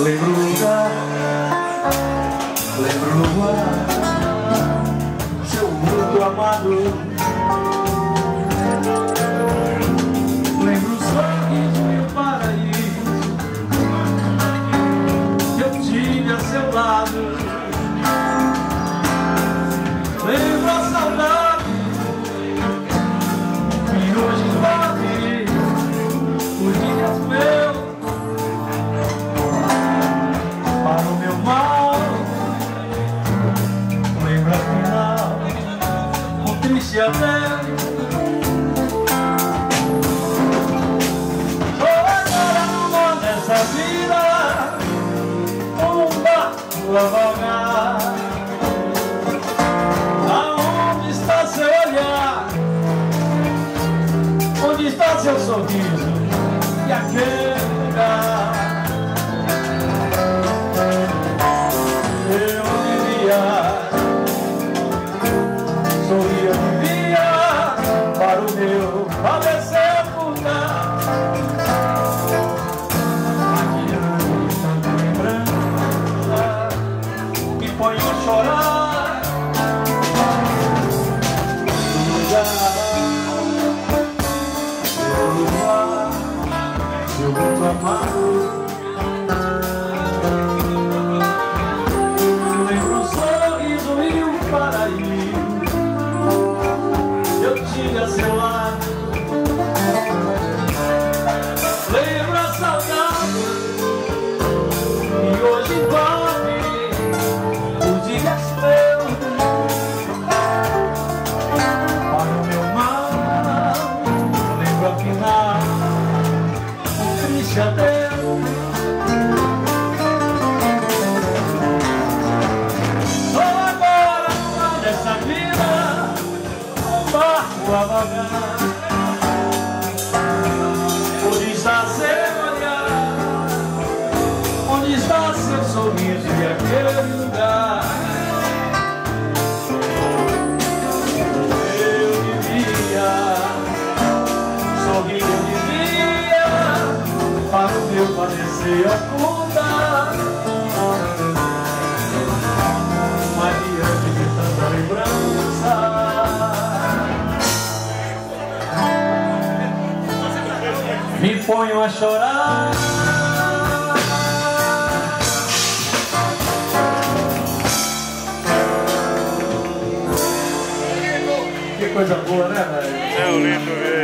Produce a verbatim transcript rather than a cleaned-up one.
Lembro o lugar, lembro o lugar, seu mundo amado. Lembro os olhos do paraíso que eu tive a seu lado. Lembro a saudade que hoje bate os dias meus. Oh, agora no mar dessa vida, como um barco a vagar. Aonde está seu olhar? Onde está seu sorriso? E aquele lugar? Lembro o sorriso e o paraíso eu tive a seu lado. Lembro a saudade e hoje dorme os dias meus. Para o meu mal, lembro a final um triste adeus. Onde está seu olhar? Onde está seu sorriso e aquele lugar? Eu devia, sorrir eu devia, para o meu padecer ocultar. Mas diante de tanta lembrança, me ponho a chorar. Que coisa boa, né, velho? É, eu lembro mesmo.